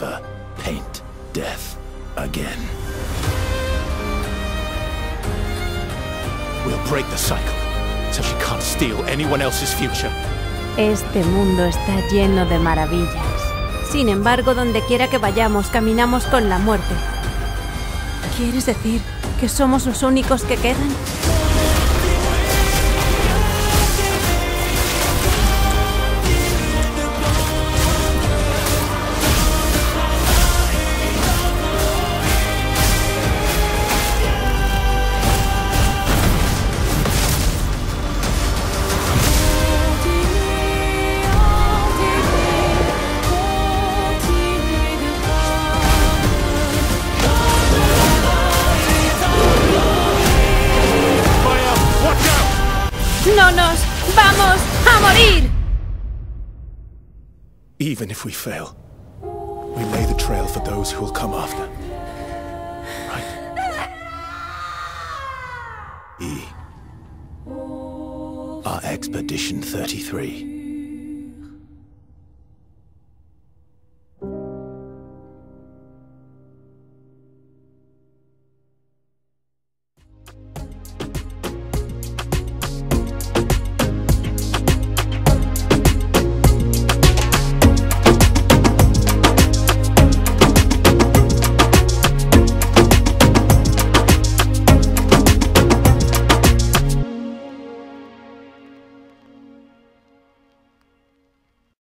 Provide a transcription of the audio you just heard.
never paint death again. We'll break the cycle so she can't steal anyone else's future. Este mundo está lleno de maravillas. Sin embargo, donde quiera que vayamos, caminamos con la muerte. ¿Quieres decir que somos los únicos que quedan? ¡No nos vamos a morir! Even if we fail, we lay the trail for those who will come after. Right? Our Expedition 33.